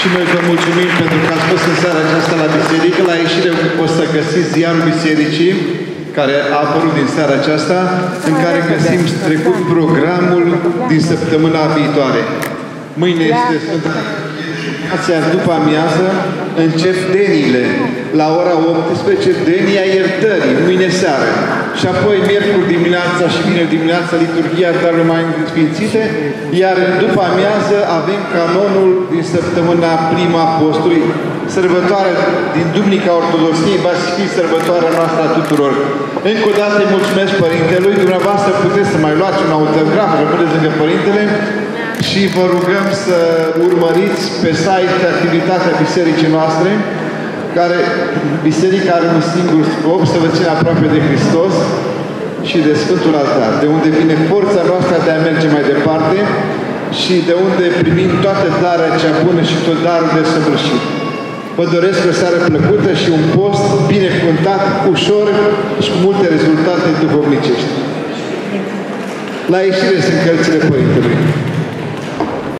și noi vă mulțumim pentru că ați fost în seara aceasta la biserică. La ieșire o să găsiți ziarul bisericii, care a apărut din seara aceasta, în care găsim trecut programul din săptămâna viitoare. Mâine este Sfânta după amiază, încep deniile. La ora 18, denia iertării, mâine seară. Și apoi, miercuri dimineața și vineri dimineața, liturghia Darului Mai Sfințite, iar după amiază avem canonul din săptămâna prima postului, sărbătoare din Duminica Ortodoxiei, va fi sărbătoarea noastră a tuturor. Încă o dată îi mulțumesc Părintelui, dumneavoastră puteți să mai luați un autograf, rămâneți lângă Părintele, și vă rugăm să urmăriți pe site activitatea bisericii noastre, care biserica are un singur scop, să vă ține aproape de Hristos și de Sfântul Altar, de unde vine forța noastră de a merge mai departe și de unde primim toată darea cea bună și tot darul de săvârșit. Vă doresc o seară plăcută și un post binecuvântat, ușor și cu multe rezultate duhovnicești. La ieșire sunt cărțile Părintelui.